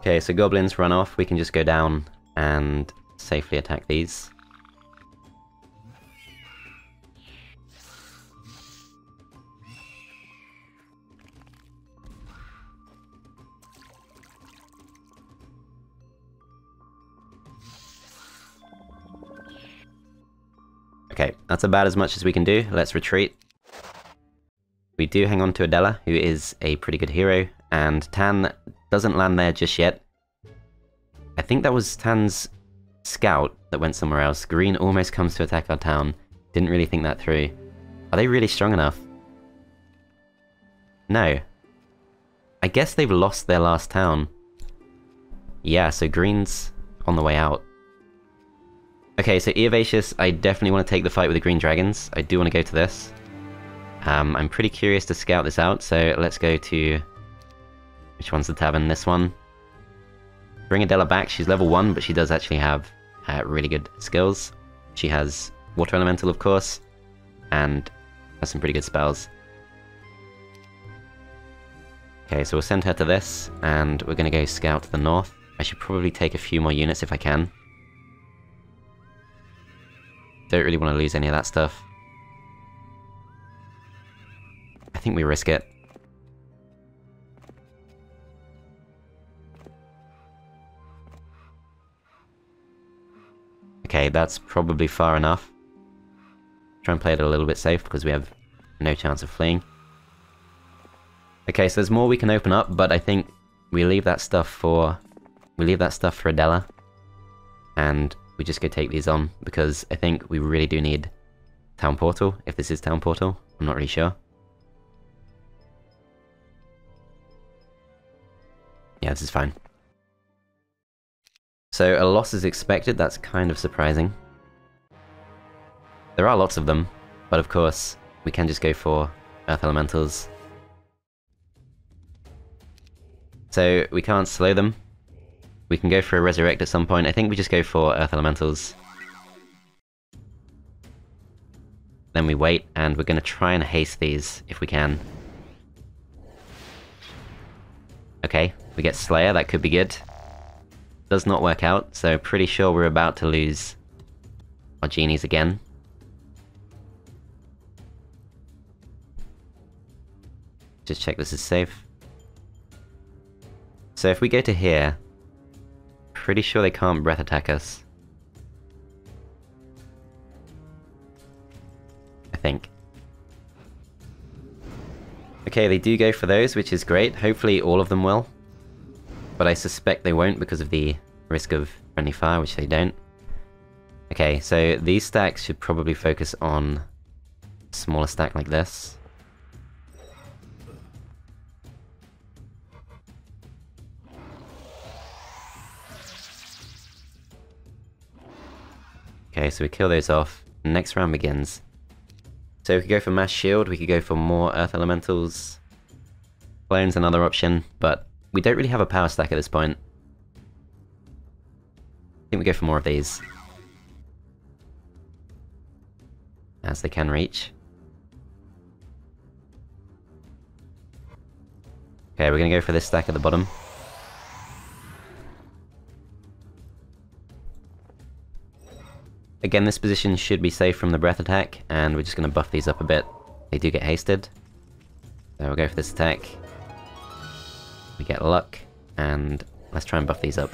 Okay, so goblins run off, we can just go down and safely attack these. Okay, that's about as much as we can do, let's retreat. We do hang on to Adela, who is a pretty good hero, and Tan doesn't land there just yet. I think that was Tan's scout that went somewhere else. Green almost comes to attack our town. Didn't really think that through. Are they really strong enough? No. I guess they've lost their last town. Yeah, so Green's on the way out. Okay, so Eovacius, I definitely want to take the fight with the Green Dragons. I do want to go to this. Um, I'm pretty curious to scout this out, so let's go to... Which one's the tavern? This one. Bring Adela back. She's level one, but she does actually have uh, really good skills. She has Water Elemental, of course, and has some pretty good spells. Okay, so we'll send her to this, and we're going to go scout to the north. I should probably take a few more units if I can. Don't really want to lose any of that stuff. I think we risk it. Okay, that's probably far enough. Try and play it a little bit safe because we have no chance of fleeing. Okay, so there's more we can open up, but I think we leave that stuff for we leave that stuff for Adela, and we just go take these on because I think we really do need Town Portal, if this is Town Portal. I'm not really sure. Yeah, this is fine. So a loss is expected, that's kind of surprising. There are lots of them, but of course, we can just go for Earth Elementals. So we can't slow them. We can go for a Resurrect at some point. I think we just go for Earth Elementals. Then we wait, and we're going to try and haste these, if we can. Okay, we get Slayer, that could be good. Does not work out, so pretty sure we're about to lose our genies again. Just check this is safe. So if we go to here, pretty sure they can't breath attack us. Think. Okay, they do go for those, which is great. Hopefully all of them will. But I suspect they won't because of the risk of friendly fire, which they don't. Okay, so these stacks should probably focus on a smaller stack like this. Okay, so we kill those off. Next round begins. So we could go for Mass Shield, we could go for more Earth Elementals. Clone's another option, but we don't really have a power stack at this point. I think we go for more of these. As they can reach. Okay, we're gonna go for this stack at the bottom. Again, this position should be safe from the breath attack, and we're just going to buff these up a bit. They do get hasted. So we'll go for this attack. We get luck, and let's try and buff these up.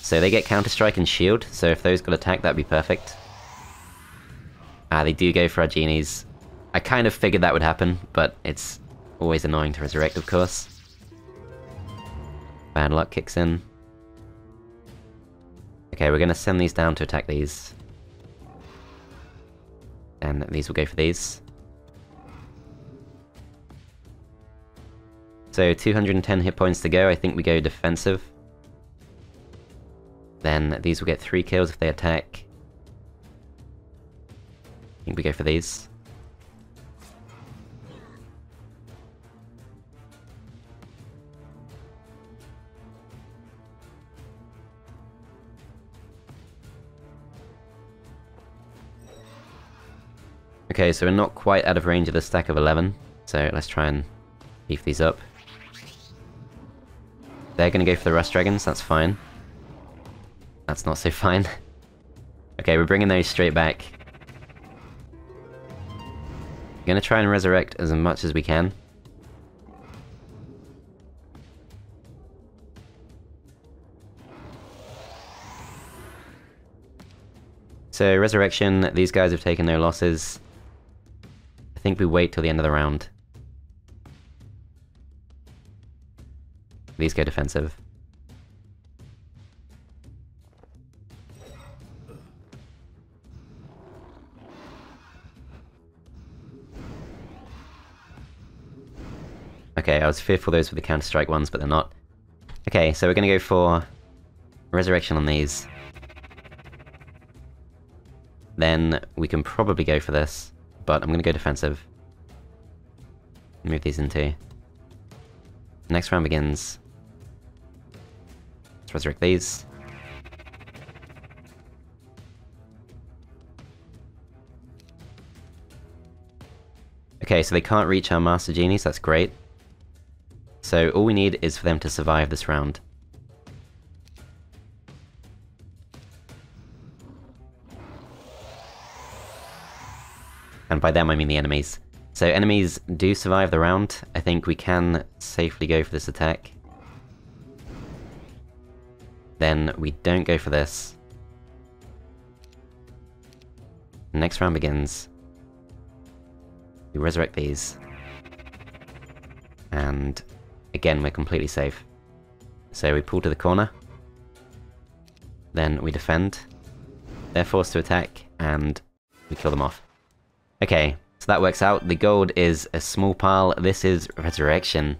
So they get Counter-Strike and Shield, so if those got attacked, that'd be perfect. Ah, they do go for our genies. I kind of figured that would happen, but it's always annoying to resurrect, of course. Bad luck kicks in. Okay, we're going to send these down to attack these. And these will go for these. So two hundred ten hit points to go, I think we go defensive. Then these will get three kills if they attack. I think we go for these. Okay, so we're not quite out of range of the stack of eleven, so let's try and beef these up. They're gonna go for the Rust Dragons, that's fine. That's not so fine. Okay, we're bringing those straight back. We're gonna try and resurrect as much as we can. So, Resurrection, these guys have taken no losses. I think we wait till the end of the round. These go defensive. Okay, I was fearful those were the Counter-Strike ones, but they're not. Okay, so we're gonna go for Resurrection on these. Then we can probably go for this, but I'm gonna go defensive. Move these into. Next round begins. Let's resurrect these. Okay, so they can't reach our Master Genies, that's great. So all we need is for them to survive this round. And by them I mean the enemies. So enemies do survive the round. I think we can safely go for this attack. Then we don't go for this. Next round begins. We resurrect these. And again we're completely safe. So we pull to the corner. Then we defend. They're forced to attack and we kill them off. Okay, so that works out. The gold is a small pile. This is resurrection.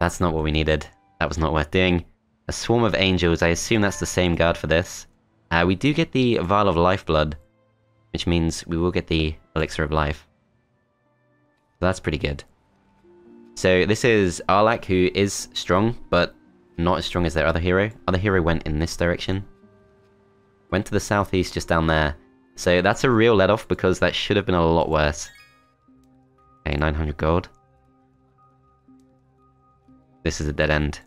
That's not what we needed. That was not worth doing. A swarm of angels. I assume that's the same guard for this. Uh, we do get the vial of lifeblood, which means we will get the elixir of life. So that's pretty good. So this is Arlac, who is strong, but not as strong as their other hero. Other hero went in this direction. Went to the southeast, just down there. So that's a real let-off, because that should have been a lot worse. Okay, nine hundred gold. This is a dead end.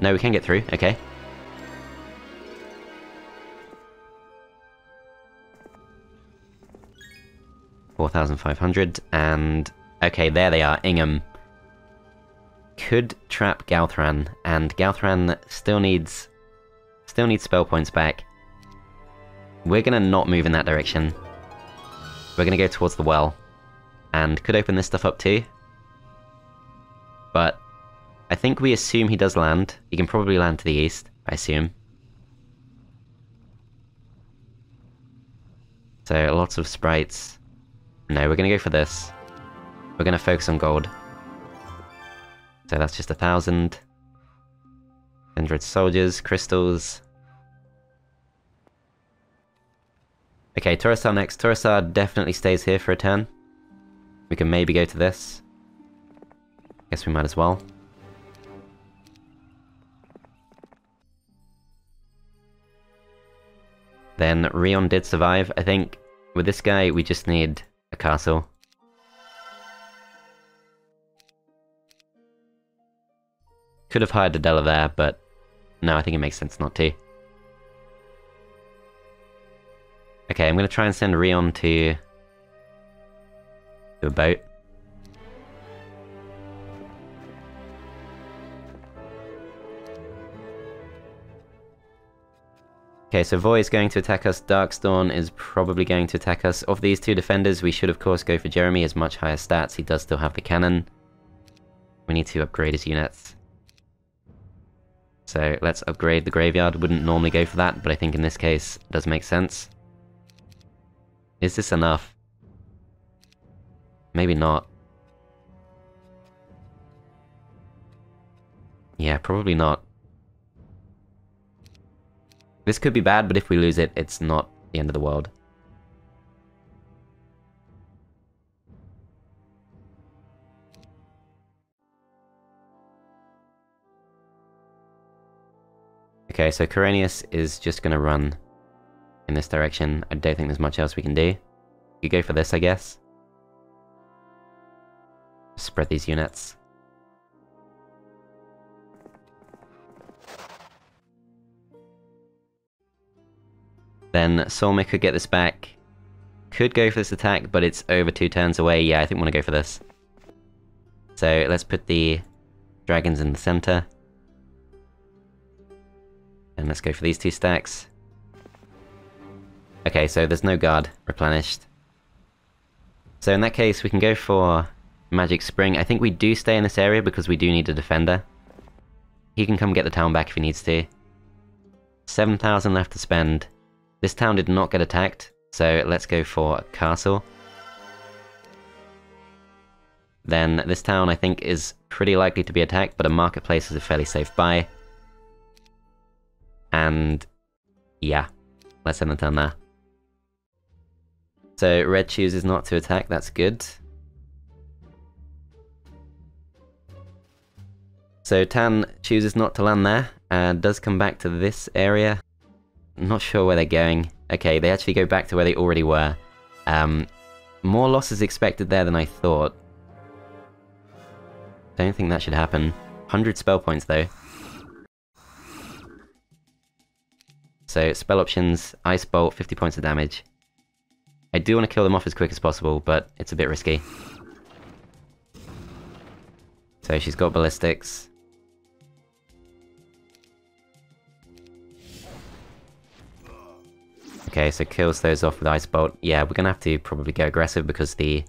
No, we can get through, okay. four thousand five hundred, and... okay, there they are, Ingham. Could trap Galthran, and Galthran still needs... still needs spell points back. We're gonna not move in that direction. We're gonna go towards the well. And could open this stuff up too. But I think we assume he does land. He can probably land to the east, I assume. So lots of sprites. No, we're gonna go for this. We're gonna focus on gold. So that's just a thousand. Hundred soldiers, crystals. Okay, Torosar next. Torosar definitely stays here for a turn. We can maybe go to this. Guess we might as well. Then Rheon did survive. I think with this guy we just need a castle. Could have hired Adela there, but no, I think it makes sense not to. Okay, I'm going to try and send Rion to... to a boat. Okay, so Voy is going to attack us, Darkstorn is probably going to attack us. Of these two defenders, we should of course go for Jeremy, as much higher stats, he does still have the cannon. We need to upgrade his units. So let's upgrade the graveyard, wouldn't normally go for that, but I think in this case it does make sense. Is this enough? Maybe not. Yeah, probably not. This could be bad, but if we lose it, it's not the end of the world. Okay, so Quirinius is just gonna run in this direction. I don't think there's much else we can do. We go for this, I guess. Spread these units. Then Solmir could get this back. Could go for this attack, but it's over two turns away. Yeah, I think we want to go for this. So let's put the dragons in the center. And let's go for these two stacks. Okay, so there's no guard replenished. So in that case, we can go for Magic Spring. I think we do stay in this area because we do need a defender. He can come get the town back if he needs to. seven thousand left to spend. This town did not get attacked, so let's go for a castle. Then this town, I think, is pretty likely to be attacked, but a marketplace is a fairly safe buy. And yeah, let's end the town there. So red chooses not to attack, that's good. So Tan chooses not to land there, and does come back to this area. Not sure where they're going. Okay, they actually go back to where they already were. Um, more losses expected there than I thought. Don't think that should happen. one hundred spell points though. So spell options, Ice Bolt, fifty points of damage. I do want to kill them off as quick as possible, but it's a bit risky. So she's got Ballistics. Okay, so kills those off with Ice Bolt. Yeah, we're gonna have to probably go aggressive because the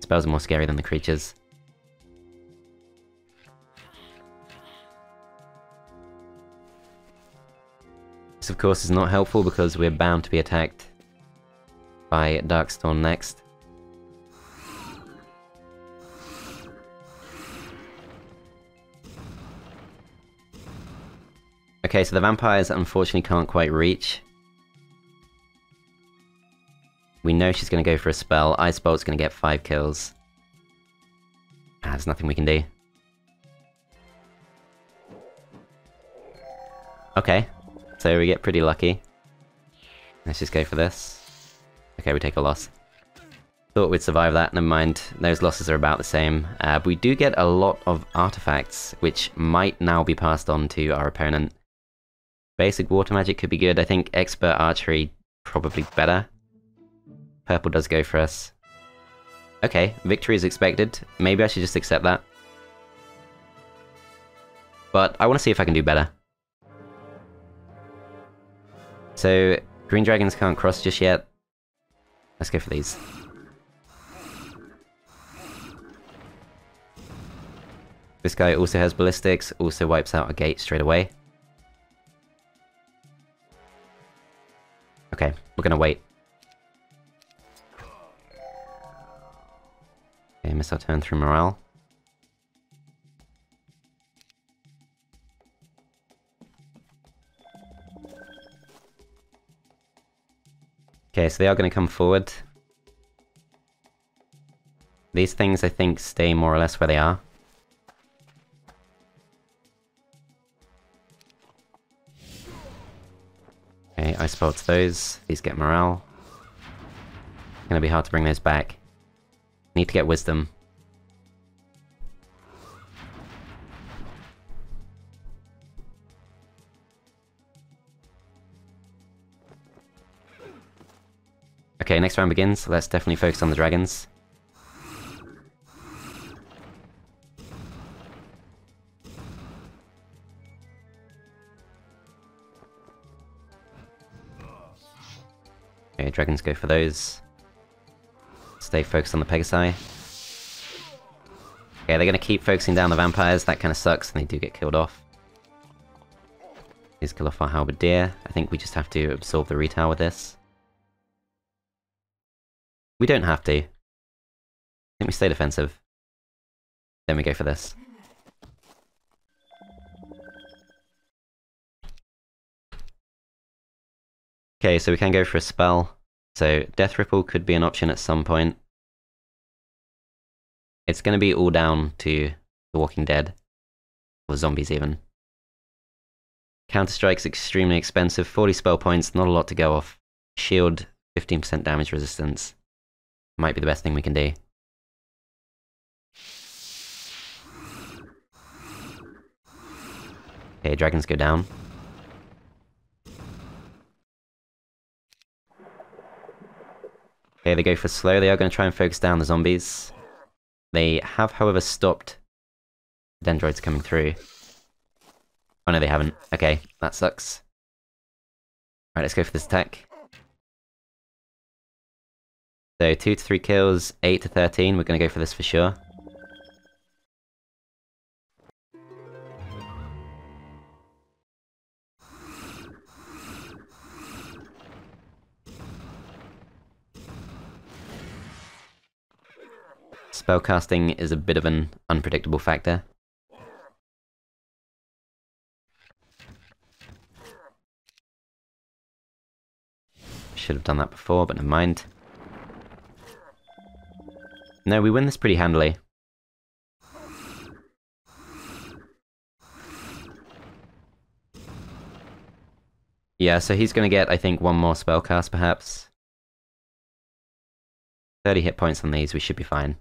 spells are more scary than the creatures. It's of course, is not helpful because we're bound to be attacked by Darkstorn next. Okay, so the vampires unfortunately can't quite reach. We know she's going to go for a spell. Ice Bolt's going to get five kills. Ah, there's nothing we can do. Okay, so we get pretty lucky. Let's just go for this. Okay, we take a loss. Thought we'd survive that, never mind. Those losses are about the same. Uh, but we do get a lot of artifacts, which might now be passed on to our opponent. Basic water magic could be good. I think expert archery probably better. Purple does go for us. Okay, victory is expected. Maybe I should just accept that. But I want to see if I can do better. So, green dragons can't cross just yet. Let's go for these. This guy also has ballistics, also wipes out a gate straight away. Okay, we're gonna wait. Okay, miss our turn through morale. Okay, so they are gonna come forward. These things, I think, stay more or less where they are. Okay, I spelled those. These get morale. It's gonna be hard to bring those back. Need to get wisdom. Okay, next round begins. Let's definitely focus on the dragons. Okay, dragons go for those. Stay focused on the Pegasi. Okay, they're gonna keep focusing down the vampires, that kinda sucks, and they do get killed off. Please kill off our halberdier. I think we just have to absorb the retail with this. We don't have to. I think we stay defensive. Then we go for this. Okay, so we can go for a spell. So, Death Ripple could be an option at some point. It's going to be all down to The Walking Dead. Or zombies, even. Counter-Strike's extremely expensive. forty spell points, not a lot to go off. Shield, fifteen percent damage resistance. Might be the best thing we can do. Okay, dragons go down. Okay, they go for slow. They are going to try and focus down the zombies. They have, however, stopped the dendroids coming through. Oh no, they haven't. Okay, that sucks. Alright, let's go for this attack. So, two to three kills, eight to thirteen. We're going to go for this for sure. Spellcasting is a bit of an unpredictable factor. Should have done that before, but never mind. No, we win this pretty handily. Yeah, so he's gonna get, I think, one more spellcast perhaps. thirty hit points on these, we should be fine.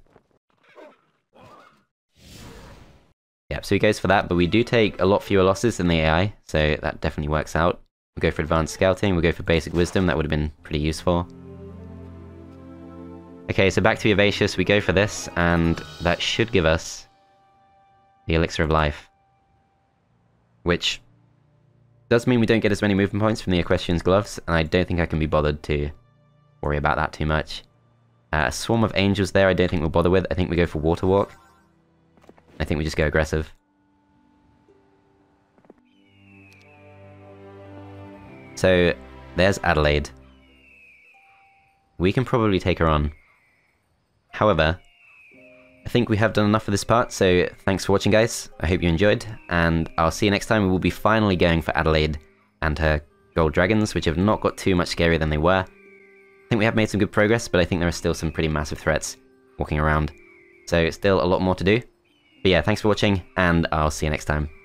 Yep, so he goes for that, but we do take a lot fewer losses than the A I, so that definitely works out. We'll go for advanced scouting, we'll go for basic wisdom, that would have been pretty useful. Okay, so back to Eovacius, we go for this, and that should give us the Elixir of Life. Which does mean we don't get as many movement points from the Equestrian's Gloves, and I don't think I can be bothered to worry about that too much. Uh, a Swarm of Angels there I don't think we'll bother with, I think we go for Water Walk. I think we just go aggressive. So there's Adelaide. We can probably take her on. However, I think we have done enough for this part, so thanks for watching, guys. I hope you enjoyed, and I'll see you next time. We will be finally going for Adelaide and her gold dragons, which have not got too much scarier than they were. I think we have made some good progress, but I think there are still some pretty massive threats walking around. So still a lot more to do. But yeah, thanks for watching, and I'll see you next time.